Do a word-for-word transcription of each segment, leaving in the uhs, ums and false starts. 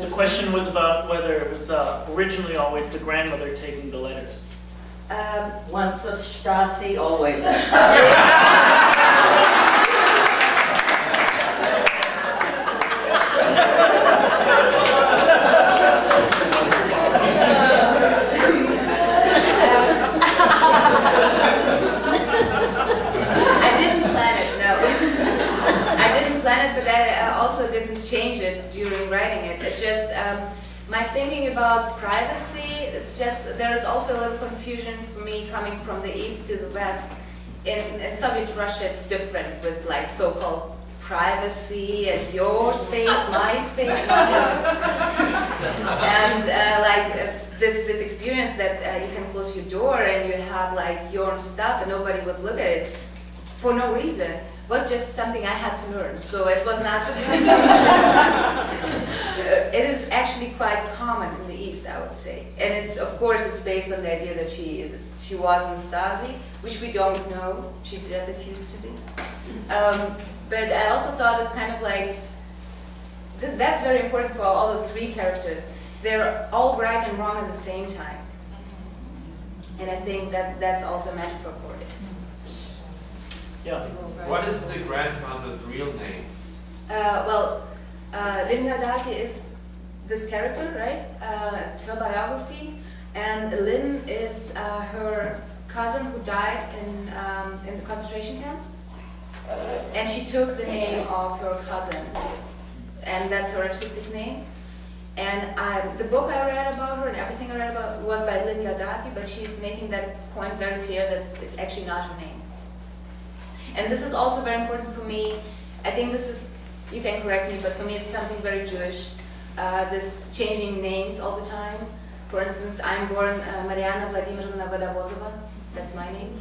The question was about whether it was uh, originally always the grandmother taking the letters. Um, once a Stasi, always a Stasi. Change it during writing it. It's just um, my thinking about privacy. It's just there is also a little confusion for me coming from the east to the west. In, in Soviet Russia, it's different with like so-called privacy and your space, my space, and uh, like uh, this this experience that uh, you can close your door and you have like your own stuff and nobody would look at it for no reason. Was just something I had to learn, so it was not. It is actually quite common in the East, I would say, and it's of course it's based on the idea that she is she was in Stasi, which we don't know. She just accused to be. Um, but I also thought it's kind of like th that's very important for all the three characters. They're all right and wrong at the same time, and I think that that's also a metaphor for it. Yeah. What is the grandmother's real name? Uh, well, uh, Lin Jaldati is this character, right? Uh, it's her biography, and Lin is uh, her cousin who died in um, in the concentration camp, and she took the name of her cousin, and that's her artistic name. And I, the book I read about her and everything I read about was by Lin Jaldati, but she's making that point very clear that it's actually not her name. And this is also very important for me. I think this is, you can correct me, but for me it's something very Jewish. Uh, this changing names all the time. For instance, I'm born uh, Mariana Vladimirovna Vodavozova. That's my name.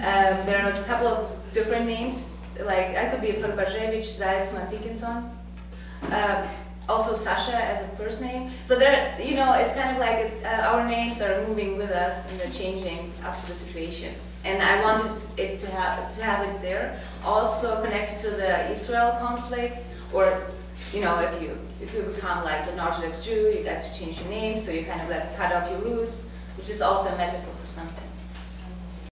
Um, there are a couple of different names. Like, I could be Furbarzhevich, Zaytman, Pikinson. Uh, also Sasha as a first name. So there, you know, it's kind of like uh, our names are moving with us and they're changing up to the situation. And I wanted it to have to have it there, also connected to the Israel conflict. Or, you know, if you if you become like an Orthodox Jew, you got to change your name, so you kind of like cut off your roots, which is also a metaphor for something.